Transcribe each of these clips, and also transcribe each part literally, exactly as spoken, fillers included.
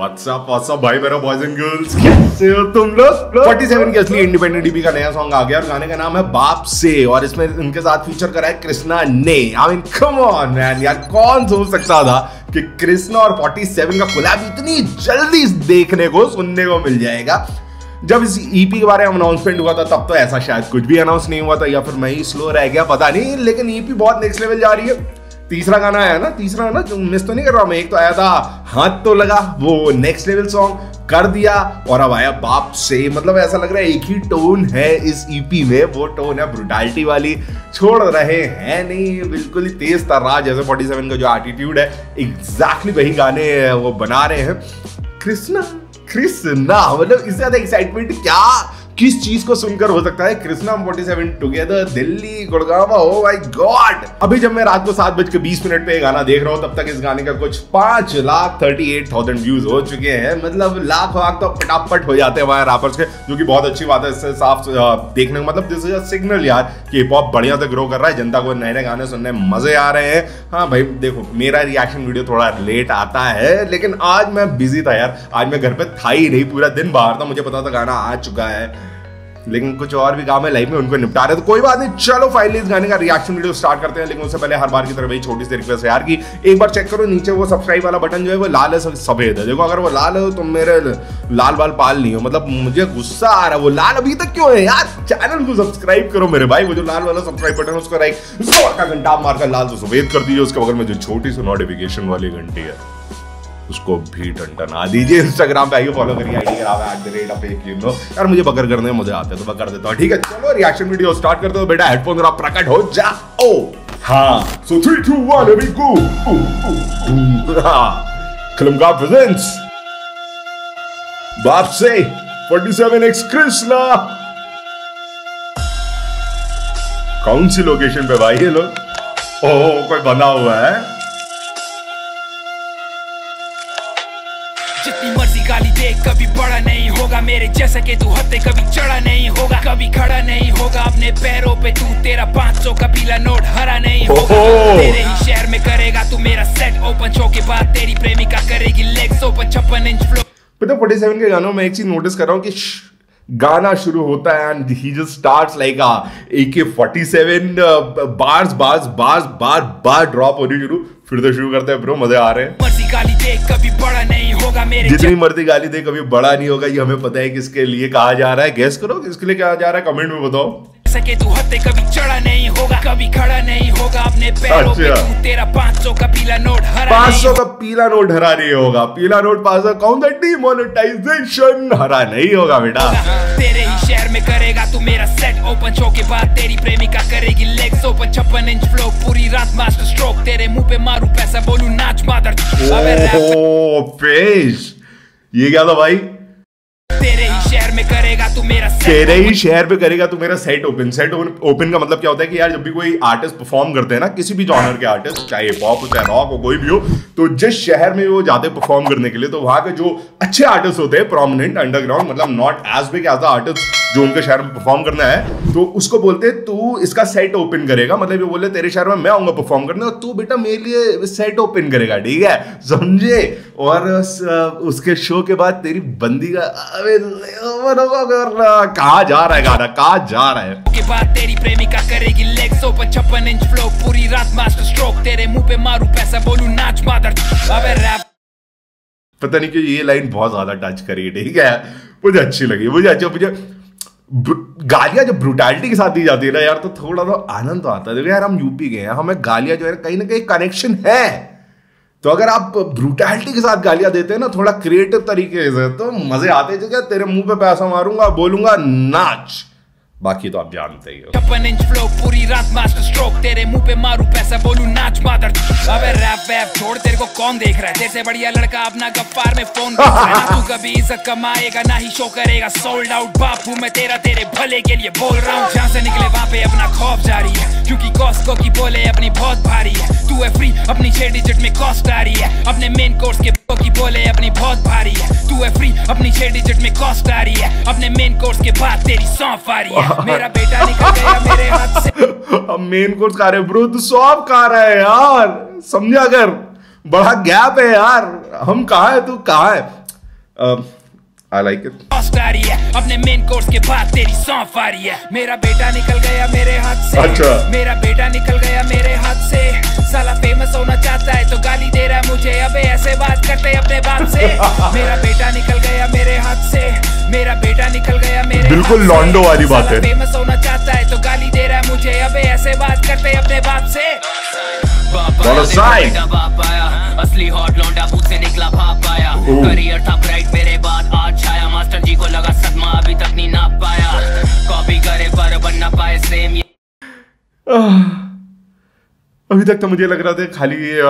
WhatsApp WhatsApp भाई मेरा boys and girls, कैसे हो तुम लोग। फोर्टी सेवन के असली इंडिपेंडेंट ईपी का नया सॉन्ग आ गया और गाने का नाम है बाप से और इसमें इनके साथ फीचर करा है कृष्णा ने। I mean come on man, यार कौन सोच सकता था कि कृष्णा और फोर्टी सेवन का कोलैब इतनी जल्दी देखने को सुनने को मिल जाएगा। जब इस ईपी के बारे में अनाउंसमेंट हुआ था तब तो ऐसा शायद कुछ भी अनाउंस नहीं हुआ था, या फिर मैं ही स्लो रह गया पता नहीं, लेकिन ईपी बहुत नेक्स्ट लेवल जा रही है। तीसरा गाना आया ना, तीसरा ना मिस तो नहीं कर रहा मैं, एक तो आया था हाथ तो लगा, वो नेक्स्ट लेवल सॉन्ग कर दिया, और अब आया बाप से। मतलब ऐसा लग रहा है एक ही टोन है इस ईपी में, वो टोन है ब्रुटैलिटी वाली, छोड़ रहे हैं नहीं, बिल्कुल ही तेज तर्रार जैसे फोर्टी सेवन का जो एटीट्यूड है एग्जैक्टली वही गाने वो बना रहे हैं। कृष्णा कृष्णा मतलब इससे ज्यादा एक्साइटमेंट क्या किस चीज को सुनकर हो सकता है। Krishna forty seven together Delhi Gurgaon, oh my god. अभी जब मैं रात को सात बज के बीस मिनट पे गाना देख रहा हूँ तब तक इस गाने का कुछ पांच lakh thirty eight thousand views हो चुके हैं। मतलब लाख वाख तो फटाफट हो जाते हैं वहाँ रैपर्स के, जो कि बहुत अच्छी बात है। इससे साफ देखने को मतलब दिस इज अ सिग्नल यार कि हिप हॉप बढ़िया से ग्रो कर रहा है, जनता को नए नए गाने सुनने में मजे आ रहे हैं। हाँ भाई देखो, मेरा रिएक्शन वीडियो थोड़ा लेट आता है, लेकिन आज मैं बिजी था यार, आज मैं घर पर था ही नहीं, पूरा दिन बाहर था, मुझे पता था गाना आ चुका है लेकिन कुछ और भी काम है लाइफ में, उनको निपटा रहे, तो कोई बात नहीं। चलो फाइनली इस गाने का रिएक्शन वीडियो स्टार्ट करते हैं, लेकिन उससे पहले हर बार की तरह वही छोटी सी रिक्वेस्ट है यार कि एक बार चेक करो नीचे वो सब्सक्राइब वाला बटन जो है वो लाल है सफेद है। देखो अगर वो लाल है तो मेरे लाल बाल पाल नहीं हो, मतलब मुझे गुस्सा आ रहा है, वो लाल अभी तक क्यों है यार। चैनल को सब्सक्राइब करो मेरे भाई, वो जो लाल वाला सब्सक्राइब बटन है उसको राइट जोर का घंटा मारकर लाल तो सफेद कर दीजिए, उसके बगल में जो छोटी सी नोटिफिकेशन वाली घंटी है उसको भी टंटना दीजिए। इंस्टाग्राम पे आइए, फॉलो करिए ID at the rate of एफेक। यू नो यार मुझे बकर करने में मजा आता है तो बकर देता हूँ। ठीक है चलो रिएक्शन वीडियो स्टार्ट करते हो बेटा, हेडफोन जरा प्रकट हो जाओ। हाँ सो थ्री टू वन अभी गो। फिल्म का प्रेजेंस बाप से फोर्टी सेवन एक्स कृष्णा। कौन सी लोकेशन पे भाई ये लोग, ओह कोई बना हुआ है। जितनी मर्जी गाली दे कभी बड़ा नहीं होगा मेरे जैसा के तू हत्ते, कभी चढ़ा नहीं होगा कभी खड़ा नहीं होगा अपने पैरों पे तू, तेरा पाँच सौ का पीला नोट हरा नहीं होगा। तेरे ही शहर में करेगा तू मेरा सेट ओपन, शो के बाद तेरी प्रेमिका करेगी लेग्स ओपन छप्पन इंच फ्लो। पता फोर्टी सेवन के गानों में एक चीज नोटिस कर रहा हूँ कि गाना शुरू होता है and he just starts like a A K forty seven bars bars bars bar bar drop होनी शुरू, फिर तो शुरू करते हैं ब्रो, मजे आ रहे हैं। मर्जी गाली दे कभी बड़ा नहीं होगा मेरे, जितनी मर्जी गाली दे कभी बड़ा नहीं होगा, ये हमें पता है किसके लिए कहा जा रहा है। गेस करो किसके लिए कहा जा रहा है, कमेंट में बताओ। सके तू हत्ते कभी चढ़ा नहीं होगा कभी खड़ा नहीं होगा अपने पैरों पे तू, तेरा पाँच सौ का पीला नोट हरा पाँच सौ का पीला नोट हरा नहीं होगा। पीला नोट पाँच सौ कौन सा डिमोनेटाइजेशन हरा नहीं होगा बेटा। तेरे ही शहर में करेगा तू मेरा सेट ओपन, शो के बाद तेरी प्रेमिका करेगी लेग्स ओपन छप्पन इंच फ्लो, पूरी रात मास्टर स्ट्रोक तेरे मुंह पे मारू पैसा बोलू नाच मादर। ओह पेश ये क्या था भाई, तेरे ही शहर में करेगा तू मेरा सेट, तेरे ही शहर पे करेगा तू मेरा सेट ओपन। सेट ओपन का मतलब क्या होता है कि यार जब भी कोई आर्टिस्ट परफॉर्म करते हैं ना, किसी भी जॉनर के आर्टिस्ट, चाहे हिप हॉप हो चाहे रॉक हो कोई भी हो, तो जिस शहर में वो जाते हैं परफॉर्म करने के लिए तो वहाँ के जो अच्छे आर्टिस्ट होते हैं प्रोमिनेंट अंडरग्राउंड, मतलब not as big as the artist जो उनके शहर में परफॉर्म करना है, तो उसको बोलते हैं तू इसका सेट ओपन करेगा। मतलब ये बोले तेरे शहर में मैं आऊंगा परफॉर्म करने और तू बेटा मेरे लिए सेट ओपन करेगा, ठीक है समझे। और उसके शो के बाद तेरी बंदी का कहा जा रहा है गाना, कहा जा रहा है के बाद तेरी प्रेमिका करेगी लेग्स ओपन छप्पन इंच फ्लो, पूरी रात मास्टर स्ट्रोक तेरे मुंह पे मारू पैसा बोलू नाच मादर। अबे रैप पता नहीं क्यों ये लाइन बहुत ज्यादा टच करी, ठीक है मुझे अच्छी लगी, मुझे अच्छी मुझे गालियां जो ब्रुटैलिटी के साथ दी जाती है ना यार, तो थोड़ा तो आनंद तो आता है। देखो यार हम यूपी गए हैं, हमें गालियां जो है कहीं ना कहीं कनेक्शन है, तो अगर आप ब्रुटैलिटी के साथ गालियां देते हैं ना थोड़ा क्रिएटिव तरीके से तो मजे आते हैं। क्या तेरे मुंह पे पैसा मारूंगा बोलूंगा नाच, बाकी तो आप जानते ही हो। छप्पन इंच फ्लो पूरी रात मास्टर स्ट्रोक तेरे मुंह पे मारू पैसा बोलू नाच मादर। अबे रैप वैप छोड़ तेरे को कौन देख रहा है, जैसे बढ़िया लड़का अपना गफ्फार में फोन देख रहा है ना, तू कभी इज्जत कमाएगा ना ही शो करेगा। सोल्ड आउट बापू मैं तेरा, तेरे भले के लिए बोल रहा हूँ, जहाँ से निकले वहाँ पे अपना खौफ जारी है, क्यूँकी कॉस्को की बोले अपनी बहुत भारी है, तू है फ्री अपनी छह डिजिट में कॉस्ट आ रही है, अपने मेन कोर्स के की बोले अपनी बहुत भारी है, तू है फ्री अपनी छह डिजिट में कॉस्ट आ रही है, अपने मेन कोर्स के बाद तेरी सौंफ आ रही है। मेरा बेटा निकल गया मेरे हाथ से, अब मेन कोर्स खा रहे ब्रो, तू सौंफ खा रहा है यार, समझा कर, बड़ा गैप है यार, हम कहाँ है तू कहाँ है। I like it. अपने मेन कोर्स के बाद तेरी सौंफ आ रही है। मेरा बेटा निकल गया मेरे हाथ से। अच्छा। मेरा बेटा निकल गया मेरे हाथ से। साला फेमस होना चाहता है तो गाली दे रहा है मुझे। अबे ऐसे बात करते अपने बाप से। मेरा बेटा निकल गया मेरे हाथ से। मेरा बेटा निकल गया मेरे। बिल्कुल लॉन्डो वाली बात है। फेमस होना चाहता है तो गाली दे रहा है मुझे। अबे ऐसे बात करते अपने बाप से। बाप आया असली हॉट लौंडा से निकला भाप आया। करियर था ब्राइट मेरे बाद आज छाया। मास्टर जी को लगा सदमा अभी तक नहीं नाप पाया। कॉपी करे पर बन ना पाए सेम। अभी तक तो मुझे लग रहा था खाली ये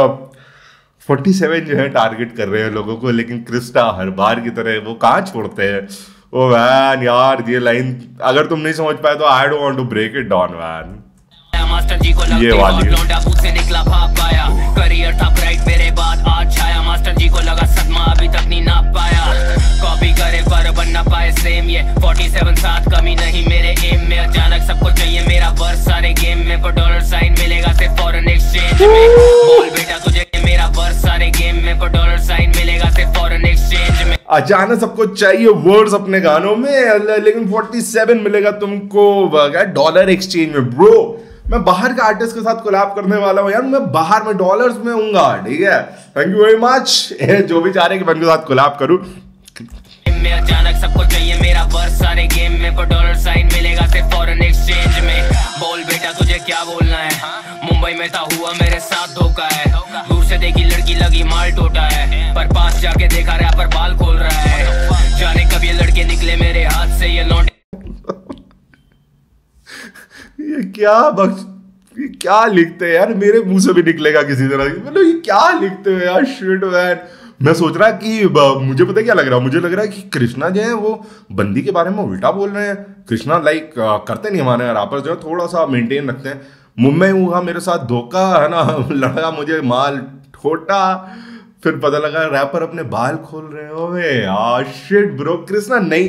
फोर्टी सेवन जो है टारगेट कर रहे हैं लोगों को, लेकिन क्रिस्टा हर बार की तरह वो कहाँ छोड़ते हैं। ओ वैन यार ये लाइन अगर तुम नहीं समझ पाए तो I don't want to break it down van. Master ji को लगा ये वाली से निकला भाप आया। करियर था ब्राइट मेरे बाद आज छाया। मास्टर जी को लगा सदमा अभी तक नहीं नाप पाया। कॉपी करे पर बन ना पाए सेम। ये फोर्टी सेवन साथ कमी नहीं मेरे एम में। अचानक सबको चाहिए मेरा वर्स सारे गेम में। पर डॉलर साइन मिलेगा सिर्फ फॉरेन एक्सचेंज में। बोल बेटा तुझे मेरा वर्स सारे गेम में। पर डॉलर साइन मिलेगा सिर्फ फॉरेन एक्सचेंज में। अचानक सबको चाहिए वर्ड्स अपने गानों में, लेकिन फोर्टी सेवन मिलेगा तुमको डॉलर एक्सचेंज में। ब्रो मैं बाहर का आर्टिस्ट के साथ कोलैब करने वाला हूँ यार। मैं बाहर में डॉलर्स में हूँगा, ठीक है। Thank you very much. जो भी चाह रहे कि मैं उनके साथ कोलैब करूँ। मैं अचानक सबको चाहिए मेरा वर्स सारे गेम में। पर डॉलर साइन मिलेगा सिर्फ फॉरेन एक्सचेंज में। बोल बेटा तुझे क्या बोलना है। मुंबई में था हुआ मेरे साथ धोखा है। दूर से देखी लड़की लगी माल टोटा है। पर पास जाके देखा रैपर बाल खोल रहा है। जाने कब ये लड़के निकले मेरे हाथ से। ये लौंडे ये क्या बक्स ये क्या लिखते हैं यार। मेरे मुंह से भी निकलेगा किसी तरह। मतलब ये क्या लिखते हो यार। Shit man. मैं सोच रहा कि मुझे पता क्या लग रहा है। मुझे लग रहा है कि कृष्णा जो है वो बंदी के बारे में उल्टा बोल रहे हैं। कृष्णा लाइक करते नहीं हमारे रैपर्स जो है, थोड़ा सा मेंटेन रखते हैं। मुंबई हुआ मेरे साथ धोखा है ना। लड़का मुझे माल ठोटा। फिर पता लगा रैपर अपने बाल खोल रहे हो। वे यार शिट ब्रो। कृष्णा नहीं।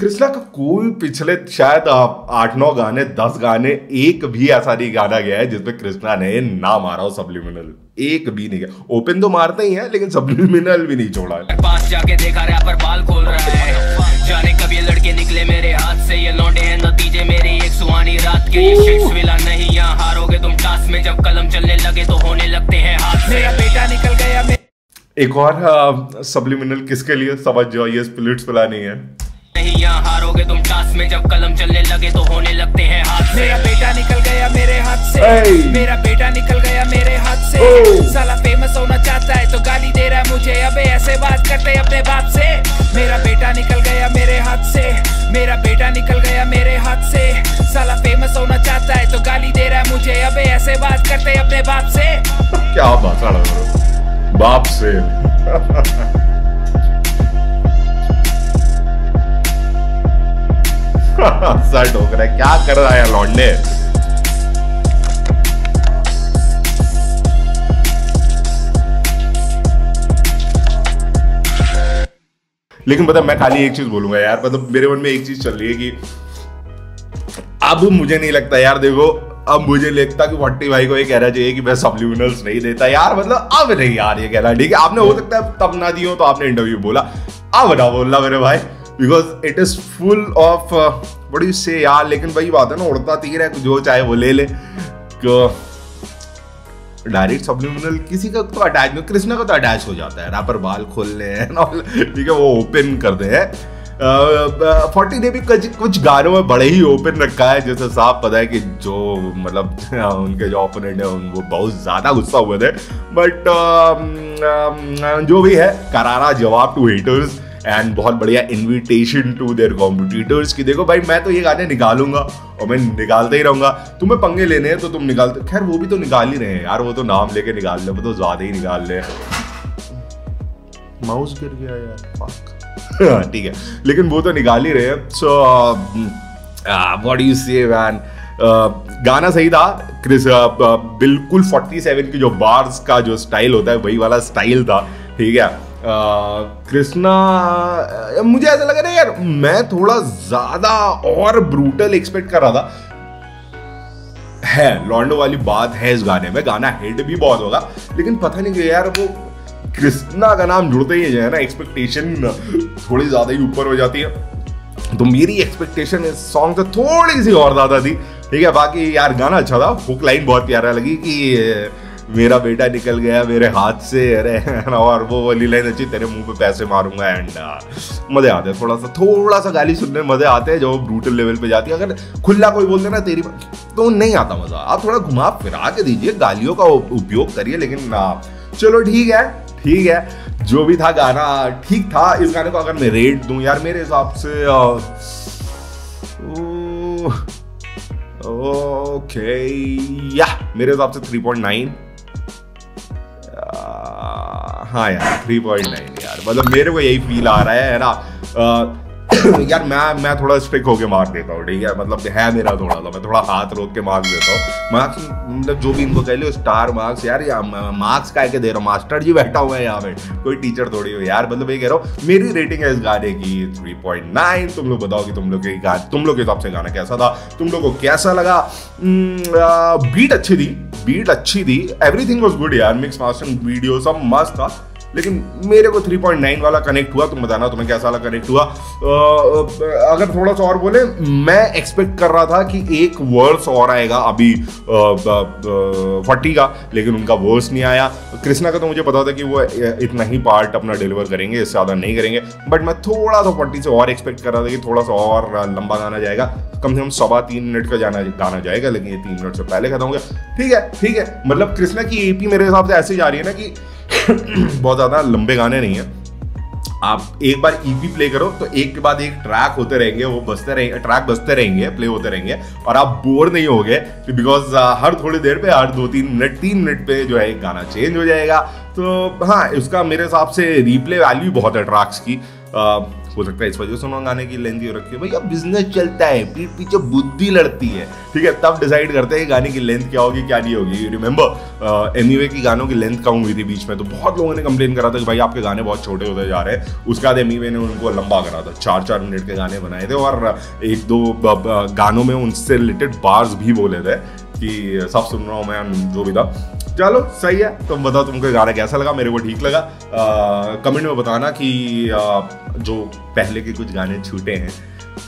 कृष्णा का कोई पिछले शायद आठ नौ गाने दस गाने एक भी ऐसा नहीं गाना गया है जिसमें कृष्णा ने ना मारा हो सब्लिमिनल। एक भी नहीं गया। ओपन तो मारते ही हैं लेकिन सब्लिमिनल भी नहीं छोड़ा है। पास जाके देखा रैपर बाल खोल रहा है। जाने कब ये लड़के निकले मेरे हाथ से। ये लौंडे हैं नतीजे मेरी एक सुहानी रात के। ये शिट्स मिला नहीं यहाँ हारोगे तुम टास्क में। जब कलम चलने लगे तो होने लगते हैं हाथ। मेरा बेटा निकल गया। एक और सब्लिमिनल किसके लिए समझ जाओ। ये स्पिलिट्स वाला नहीं है। यहाँ हारोगे तुम टास्क में। जब कलम चलने लगे तो होने लगते हैं हाथ। मेरा बेटा निकल गया मेरे हाथ से। मेरा बेटा निकल गया मेरे हाथ से। साला फेमस होना चाहता है तो गाली दे रहा है मुझे। अबे ऐसे बात करते अपने बाप से। मेरा बेटा निकल गया मेरे हाथ से। मेरा बेटा निकल गया मेरे हाथ से। साला फेमस होना चाहता है तो गाली दे रहा है मुझे। अबे ऐसे बात करते अपने बाप से। क्या बात कर रहे हो बाप से। सट हो रहा है। क्या कर रहा है लौंडे। लेकिन पता मैं खाली एक चीज बोलूंगा यार। मतलब मेरे मन में एक चीज चल रही है कि अब मुझे नहीं लगता यार। देखो अब मुझे लगता कि फोर्टी भाई को ये कहना चाहिए कि मैं सब्लिमिनल्स नहीं देता यार। मतलब अब नहीं यार ये कहना ठीक है। आपने हो सकता है तब ना दी हो तो आपने इंटरव्यू बोला। अब ना बोलना मेरे भाई because it is full of what do you say यार। लेकिन वही बात है ना उड़ता तीर है जो चाहे वो ले ले। डायरेक्ट सब्लिमिनल किसी का तो अटैच नहीं। कृष्णा का तो अटैच हो जाता है। रैपर बाल खोलने हैं ना ठीक है वो ओपन करते हैं। फोर्टी ने भी कुछ कुछ गानों में बड़े ही ओपन रखा है। जैसे साफ पता है कि जो मतलब उनके जो ओपोनेंट है उनको बहुत ज़्यादा गुस्सा हुए थे। बट जो भी है करारा जवाब टू हेटर्स एंड बहुत बढ़िया इन्विटेशन टू देयर कॉम्पिटिटर्स कि देखो भाई मैं तो ये गाने निकालूंगा और मैं निकालते ही रहूंगा। तुम्हें पंगे लेने हैं तो तुम निकालते। खैर वो भी तो निकाल ही रहे हैं यार। वो तो नाम लेके निकाल रहे हैं। वो तो ज्यादा ही निकाल रहे हैं। माउस गिर गया यार। ठीक है लेकिन वो तो निकाल ही रहे हैं। So what do you say man. गाना सही था। क्रिस बिल्कुल फोर्टी सेवन की जो बार्स का जो स्टाइल होता है वही वाला स्टाइल था। ठीक है कृष्णा uh, uh, मुझे ऐसा लगा ना यार मैं थोड़ा ज्यादा और ब्रूटल एक्सपेक्ट कर रहा था। है लॉन्डो वाली बात है इस गाने में। गाना हिट भी बहुत होगा लेकिन पता नहीं कि यार वो कृष्णा का नाम जुड़ते ही जो है ना एक्सपेक्टेशन थोड़ी ज़्यादा ही ऊपर हो जाती है। तो मेरी एक्सपेक्टेशन इस सॉन्ग से थोड़ी सी और ज़्यादा थी, ठीक है। बाकी यार गाना अच्छा था, हुक लाइन बहुत प्यारा लगी कि मेरा बेटा निकल गया मेरे हाथ से, अरे और वो वाली लाइन अच्छी, तेरे मुंह पे पैसे मारूंगा। एंड मज़े आते हैं, थोड़ा सा थोड़ा सा गाली सुनने में मज़े आते हैं जब वो ब्रूटल लेवल पे जाती है। अगर खुला कोई बोलते ना तेरी तो नहीं आता मज़ा। आप थोड़ा घुमा फिरा के दीजिए, गालियों का उपयोग करिए, लेकिन ना चलो ठीक है ठीक है। जो भी था गाना ठीक था। इस गाने को अगर मैं रेट दूँ यार मेरे हिसाब से ओके या मेरे हिसाब से थ्री पॉइंट नाइन हाँ यार थ्री पॉइंट नाइन यार, मतलब मेरे को यही फील आ रहा है ना। आ, यार मैं मैं थोड़ा स्ट्रिक होके मार देता हूँ, ठीक है। मतलब है मेरा थोड़ा सा, मैं थोड़ा हाथ रोक के मार्क्स देता हूँ। मार्क्स मतलब जो भी इनको कह लो स्टार मार्क्स यार, या मार्क्स का के दे रहा हूँ, मास्टर जी बैठा हुआ है यहाँ पे, कोई टीचर थोड़ी हो यार। मतलब ये कह रहा हूँ मेरी रेटिंग है इस गाने की थ्री पॉइंट नाइन। तुम लोग बताओ कि तुम लोग के तुम लोग के हिसाब से गाना कैसा था, तुम लोग को कैसा लगा। बीट अच्छी थी, बीट अच्छी थी, एवरीथिंग वाज गुड यार, मिक्स मास्टर वीडियो सब मस्त था, लेकिन मेरे को थ्री पॉइंट नाइन वाला कनेक्ट हुआ। तुम बताना तुम्हें कैसा वाला कनेक्ट हुआ। अगर थोड़ा सा और बोले, मैं एक्सपेक्ट कर रहा था कि एक वर्स और आएगा अभी फोर्टी का, लेकिन उनका वर्स नहीं आया। कृष्णा का तो मुझे पता था कि वो इतना ही पार्ट अपना डिलीवर करेंगे, इससे ज़्यादा नहीं करेंगे, बट मैं थोड़ा सा फोर्टी से और एक्सपेक्ट कर रहा था कि थोड़ा सा और लंबा गाना जाएगा, कम से कम सवा तीन मिनट का जाना गाना जाएगा, लेकिन ये तीन मिनट से पहले खत्म हो गया। ठीक है ठीक है, मतलब कृष्णा की एपी मेरे हिसाब से ऐसी जा रही है ना कि बहुत ज़्यादा लंबे गाने नहीं है। आप एक बार ईपी प्ले करो तो एक के बाद एक ट्रैक होते रहेंगे, वो बजते रहेंगे, ट्रैक बजते रहेंगे, प्ले होते रहेंगे, और आप बोर नहीं होगे, बिकॉज हर थोड़ी देर पे, हर दो तीन मिनट तीन मिनट पे जो है एक गाना चेंज हो जाएगा। तो हाँ, इसका मेरे हिसाब से रीप्ले वैल्यू बहुत है ट्रैक्स की। आ, हो सकता है इस वजह से उन्होंने गाने की लेंथ रखी है। भैया बिजनेस चलता है, पीठ पीछे बुद्धि लड़ती है, ठीक है, तब डिसाइड करते हैं गाने की लेंथ क्या होगी क्या नहीं होगी। रिमेंबर एमयूए की गानों की लेंथ कम हुई थी बीच में, तो बहुत लोगों ने कंप्लेन करा था कि भाई आपके गाने बहुत छोटे होते जा रहे हैं। उसके बाद एमयूए ने उनको लंबा करा था, चार चार मिनट के गाने बनाए थे, और एक दो गानों में उनसे रिलेटेड बार्स भी बोले थे कि सब सुन रहा हूँ मैं, जो भी था। चलो सही है, तुम बताओ तुमको गाना कैसा लगा। मेरे को ठीक लगा। आ, कमेंट में बताना कि आ, जो पहले के कुछ गाने छूटे हैं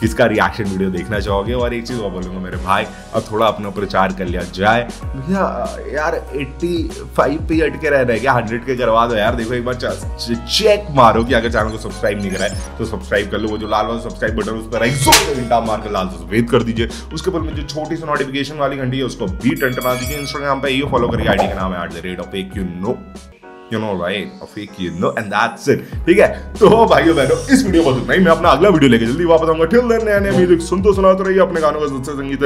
किसका रिएक्शन वीडियो देखना चाहोगे। और एक चीज़ और बोलूँगा मेरे भाई, अब थोड़ा अपना प्रचार कर लिया जाए भैया। यार पचासी पे अट के रहना है क्या, सौ के करवा दो यार। देखो एक बार चेक मारो कि अगर चैनल को सब्सक्राइब नहीं कराए तो सब्सक्राइब कर लो, वो जो लाल वाला सब्सक्राइब बटन उस पर राइट जोर घंटा मारकर लाल से सफेद कर दीजिए। उसके बाद में जो छोटी सी नोटिफिकेशन वाली घंटी है उसको भी टंटना दीजिए। इंस्टाग्राम पर ये फॉलो करिए, आईडी का नाम है एट द रेट ऑफ एक you know You know right, AFAIK you know and that's it, ठीक है। तो भाइयों बहनों इस वीडियो को देखना ही, मैं अपना अगला वीडियो लेके जल्दी वापस आऊंगा। टिल देन नया नया म्यूजिक सुनते सुनाते रहिए, अपने गानों का सस्ते संगीत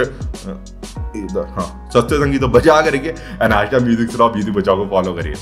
इधर हाँ सस्ते संगीत बजा कर रखिए, एंड आज का म्यूजिक सुनाओ, म्यूजिक बचाओ को फॉलो करिए।